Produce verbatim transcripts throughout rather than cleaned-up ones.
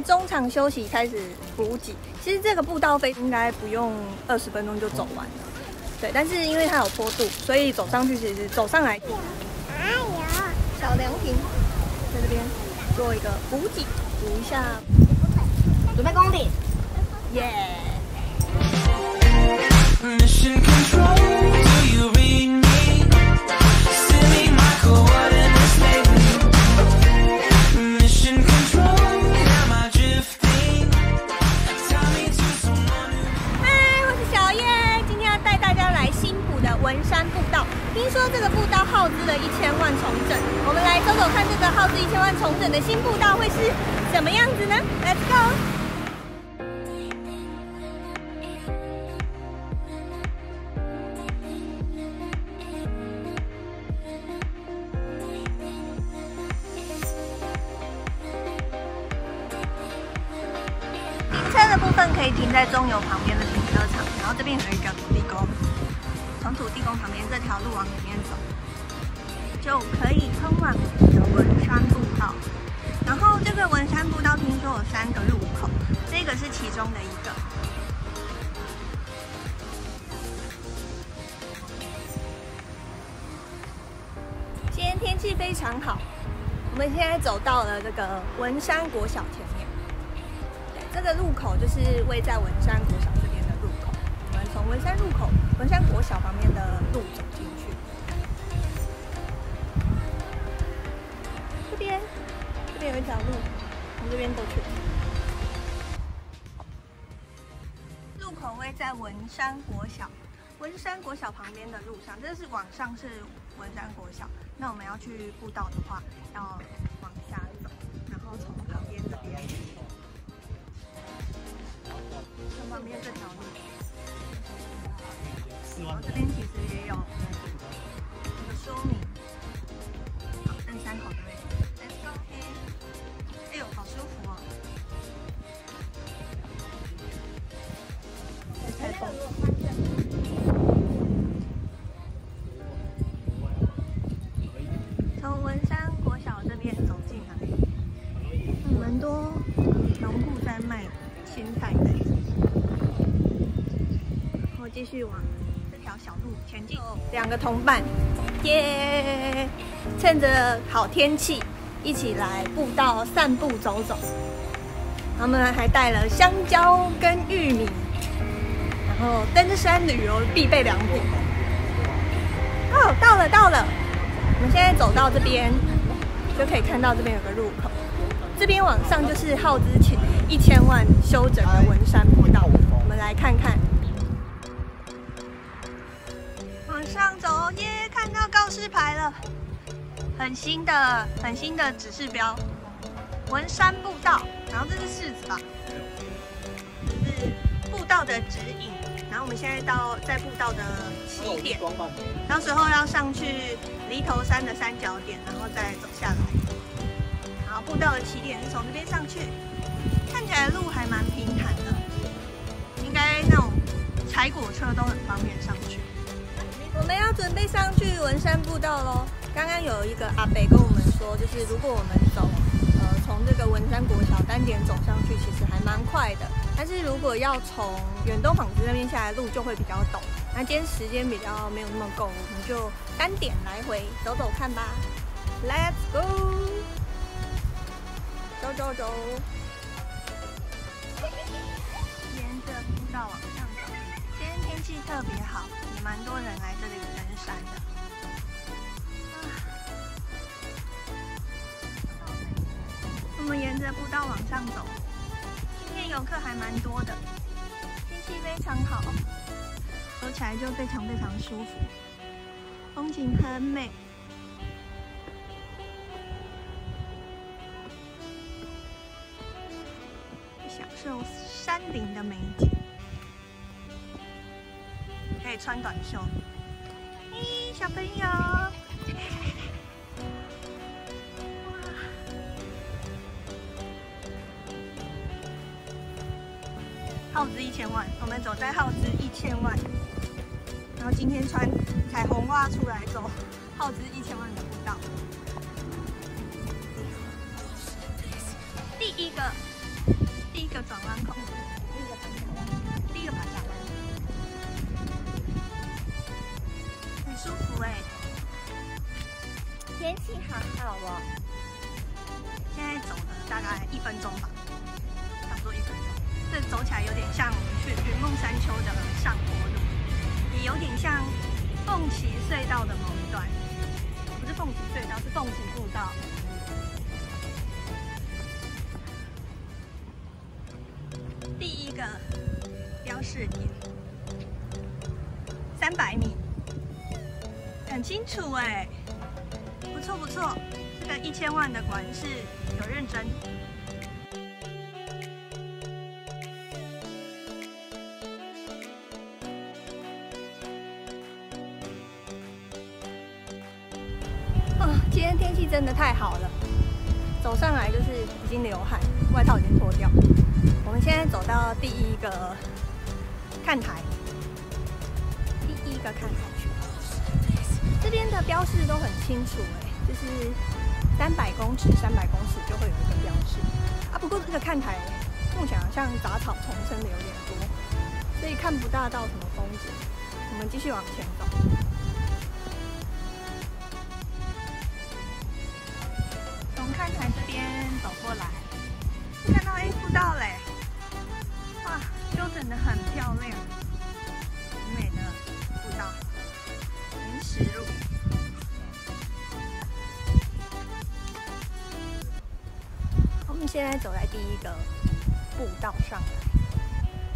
在中场休息开始补给。其实这个步道费应该不用二十分钟就走完了，对。但是因为它有坡度，所以走上去其实走上来。哎呦，小凉亭在这边做一个补给，补一下，准备攻顶，耶、yeah ！ 听说这个步道耗资了一千万重整，我们来走走看这个耗资一千万重整的新步道会是什么样子呢 ？Let's go！ 停车的部分可以停在中油旁边的停车场，然后这边有一个土地公。 从土地公旁边这条路往里面走，就可以通往的文山步道。然后这个文山步道听说有三个入口，这个是其中的一个。今天天气非常好，我们现在走到了这个文山国小前面。对，这个入口就是位在文山国小。 从文山入口、文山国小旁边的路走进去，这边这边有一条路，从这边过去。入口位在文山国小，文山国小旁边的路上，这是往上是文山国小。那我们要去步道的话，要往下走，然后从旁边这边，从旁边这条路。 然后这边其实也有一个说明，好，登山口的位置 ，Let's go in。哎呦，好舒服哦！太棒了！从文山国小这边走进来，蛮多农户在卖青菜的，然后继续往。 小路前进，两个同伴，耶！趁着好天气，一起来步道散步走走。他们还带了香蕉跟玉米，然后登山旅游必备良品。哦，到了到了，我们现在走到这边，就可以看到这边有个入口，这边往上就是耗资一千万修整的文山步道，我们来看看。 往上走耶，看到告示牌了，很新的、很新的指示标，文山步道，然后这是柿子吧，是步道的指引。然后我们现在到在步道的起点，到时候要上去犁头山的三角点，然后再走下来。然后步道的起点是从这边上去，看起来路还蛮平坦的，应该那种柴果车都很方便上去。 我们要准备上去文山步道喽。刚刚有一个阿北跟我们说，就是如果我们走，呃，从这个文山国小单点走上去，其实还蛮快的。但是如果要从远东纺织那边下来，路就会比较陡。那今天时间比较没有那么够，我们就单点来回走走看吧。Let's go， 走走走，沿着步道往上走。今天天气特别好。 蛮多人来这里登山的。我们沿着步道往上走，今天游客还蛮多的，天气非常好，走起来就非常非常舒服，风景很美。享受山顶的美景。 可以穿短袖。咦，小朋友，哇，耗资一千万，我们走在耗资一千万，然后今天穿彩虹袜出来走耗资一千万的步道。第一个呢個撞彎曲，呢個分叉彎，呢個爬閘彎，很舒服哎、欸。天氣好好哦。現在走了大概一分鐘吧，差不多一分鐘。這走起來有點像我們去雲夢山丘的上坡路，也有點像鳳崎隧道的某一段，不是鳳崎隧道，是鳳崎步道。 一个标示点，三百米，很清楚哎，不错不错，这个一千万的果然是有认真。哦，今天天气真的太好了，走上来就是已经流汗，外套已经脱掉。 我们现在走到第一个看台，第一个看台去。这边的标示都很清楚哎、欸，就是三百公尺、三百公尺就会有一个标示啊。不过这个看台目前好像杂草丛生的有点多，所以看不大到什么风景。我们继续往前走。从看台这边走过来，看到 A 步道嘞、欸。 修整的很漂亮，很美的步道，岩石路。我们现在走在第一个步道上来，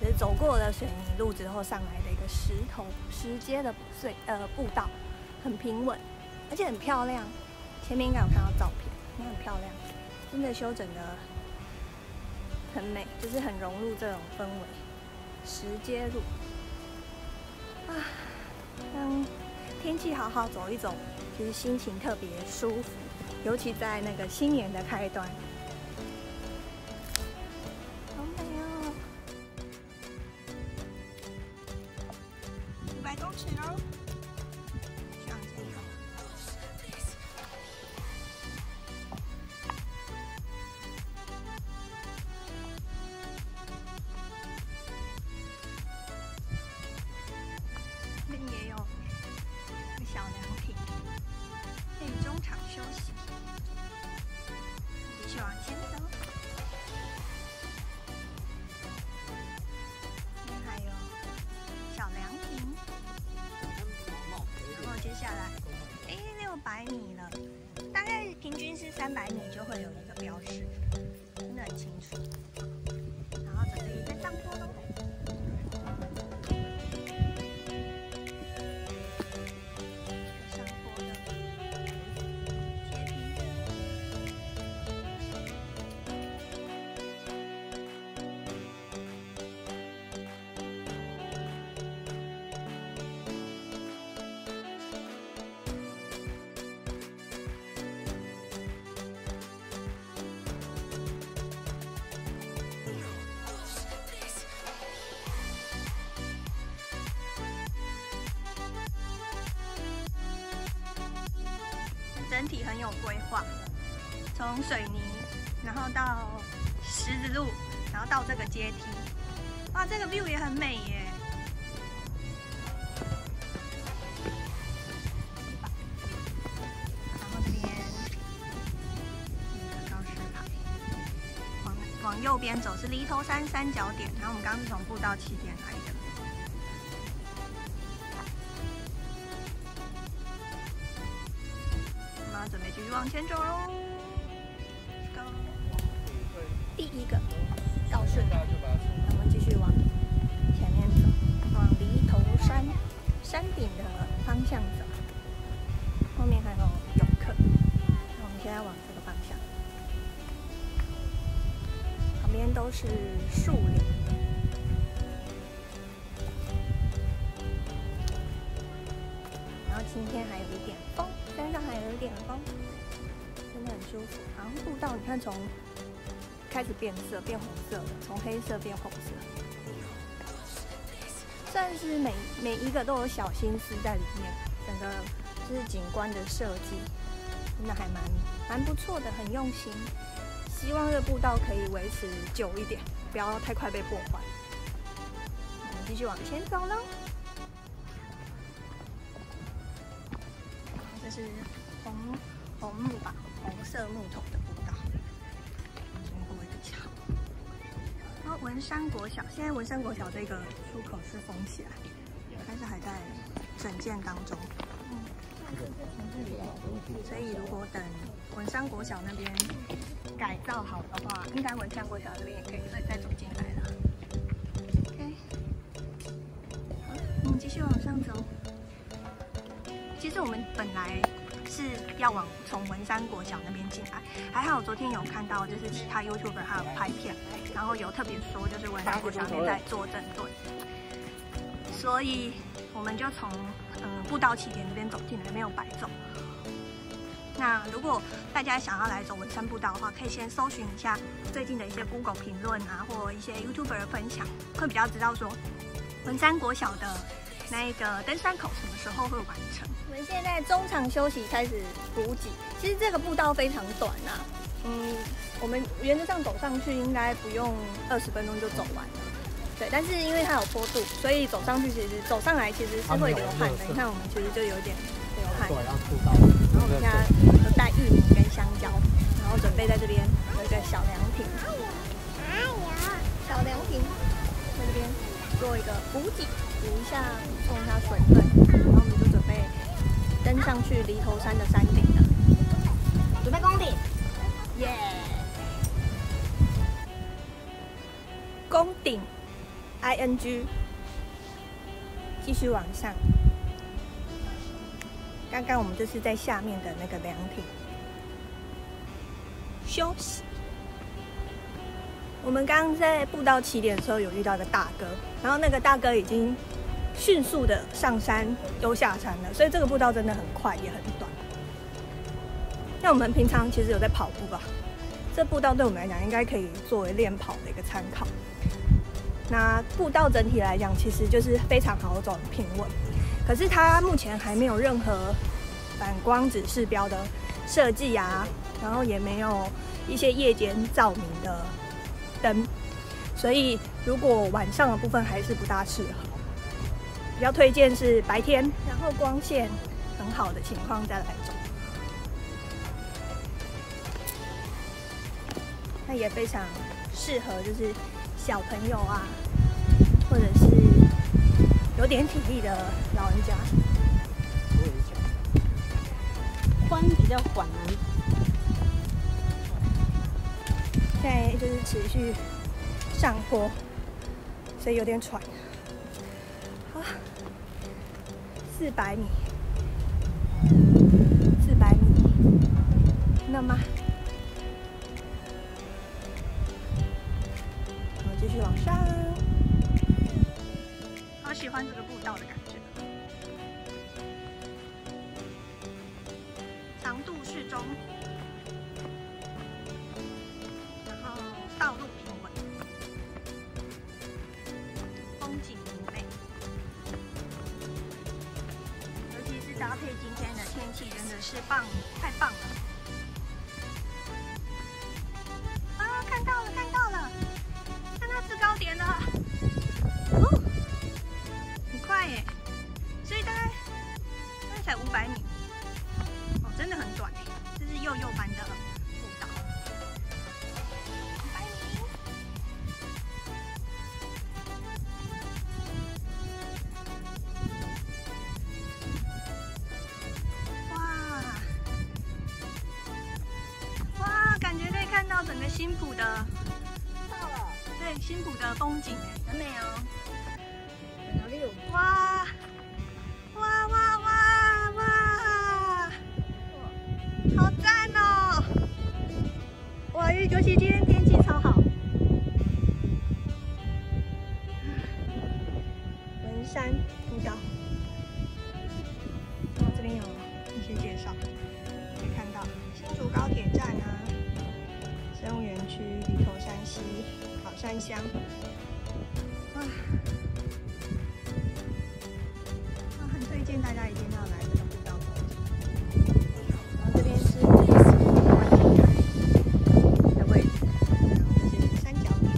就是走过了水泥路之后上来的一个石头石阶的碎呃步道，很平稳，而且很漂亮。前面应该有看到照片，应该很漂亮，真的修整的。 很美，就是很融入这种氛围。石阶路啊，让天气好好走一走，就是心情特别舒服，尤其在那个新年的开端。好美哦！五百公尺哦，去往前走。 三百米就会有一个标识，真的很清楚。然后准备再上坡喽。上坡的阶梯。 整体很有规划，从水泥，然后到石子路，然后到这个阶梯，哇，这个 view 也很美耶！然后这边有个告示牌，往往右边走是犁头山三角点，然后我们刚刚是从步道起点来的。 准备继续往前走喽。第一个告示，我们继续往前面走，往犁头山山顶的方向走。后面还有游客，我们现在往这个方向。旁边都是树林。 今天还有一点风，山上还有一点风，真的很舒服。然后步道，你看从开始变色，变红色了，从黑色变红色，算是每每一个都有小心思在里面。整个就是景观的设计，真的还蛮蛮不错的，很用心。希望这步道可以维持久一点，不要太快被破坏。我们继续往前走喽。这是红红木吧，红色木头的步道，经过一个桥。然后文山国小，现在文山国小这个出口是封起来，但是还在整建当中。嗯，所以如果等文山国小那边改造好的话，应该文山国小这边也可以再走进来了。OK， 好，我们继续往上走。其实我们本来是要往从文山国小那边进来，还好昨天有看到就是其他 YouTuber 还有拍片，然后有特别说就是文山国小那边在做整顿，所以我们就从嗯步道起点这边走进来，没有白走。 那如果大家想要来走文山步道的话，可以先搜寻一下最近的一些 Google 评论啊，或一些 YouTuber 的分享，会比较知道说文山国小的那个登山口什么时候会完成。我们现在中场休息开始补给，其实这个步道非常短啊，嗯，我们原则上走上去应该不用二十分钟就走完了，对。但是因为它有坡度，所以走上去其实走上来其实是会流汗的。你看我们其实就有点流汗。对，要步道。 然后我们现在都带玉米跟香蕉，然后准备在这边有一个小凉亭，小凉亭在这边做一个补给，补一下充一下水分，然后我们就准备登上去犁头山的山顶了，准备攻顶，耶！攻顶 ，I N G， 继续往上。 刚刚我们就是在下面的那个凉亭休息。我们刚刚在步道起点的时候有遇到一个大哥，然后那个大哥已经迅速的上山又下山了，所以这个步道真的很快也很短。那我们平常其实有在跑步吧，这步道对我们来讲应该可以作为练跑的一个参考。那步道整体来讲其实就是非常好走，平稳。 可是它目前还没有任何反光指示标的设计啊，然后也没有一些夜间照明的灯，所以如果晚上的部分还是不大适合。比较推荐是白天，然后光线很好的情况再来走。那也非常适合就是小朋友啊，或者是。 有点体力的老人家，宽比较缓啊。现在就是持续上坡，所以有点喘。好，四百米，四百米，那么我们继续往上。 喜欢这个步道的感觉，长度适中，然后道路平稳，风景明媚，尤其是搭配今天的天气，真的是棒，太棒了！ 新埔的到了，对新埔的风景很美哦。哪里有？哇哇哇哇哇！好赞哦！哇，尤其今天天气超好。文山步道，然后这边有一些介绍，可以看到新竹高铁站啊。 动物园区、犁头山西、好山乡，哇，我很推荐大家一定要来这个步道走。然后这边是最喜欢的位置，然后这是山脚点，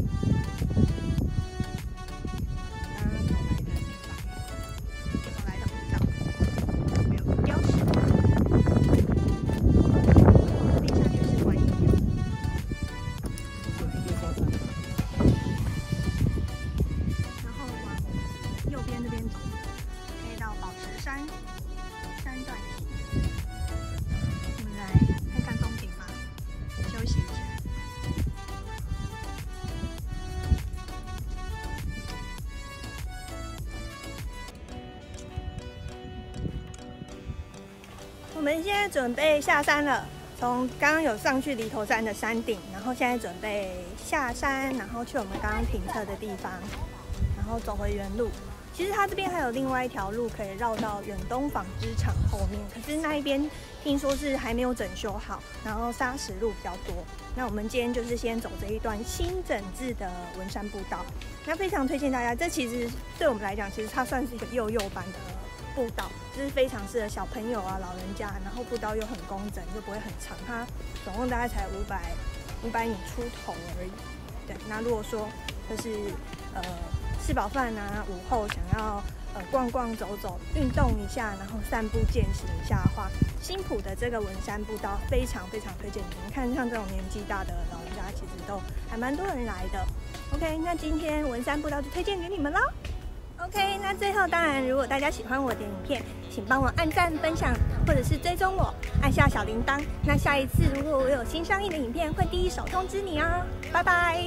们现在准备下山了，从刚刚有上去犁头山的山顶，然后现在准备下山，然后去我们刚刚停车的地方，然后走回原路。其实它这边还有另外一条路可以绕到远东纺织厂后面，可是那一边听说是还没有整修好，然后砂石路比较多。那我们今天就是先走这一段新整治的文山步道，那非常推荐大家。这其实对我们来讲，其实它算是一个幼幼版的步道，就是非常适合小朋友啊、老人家，然后步道又很工整，又不会很长，它总共大概才五百五百米出头而已。对，那如果说就是呃。吃饱饭啊，午后想要呃逛逛走走，运动一下，然后散步健行一下的话，新埔的这个文山步道非常非常推荐你们。看像这种年纪大的老人家，其实都还蛮多人来的。OK， 那今天文山步道就推荐给你们喽。OK， 那最后当然，如果大家喜欢我的影片，请帮我按赞、分享，或者是追踪我，按下小铃铛。那下一次如果我有新上映的影片，会第一手通知你哦。拜拜。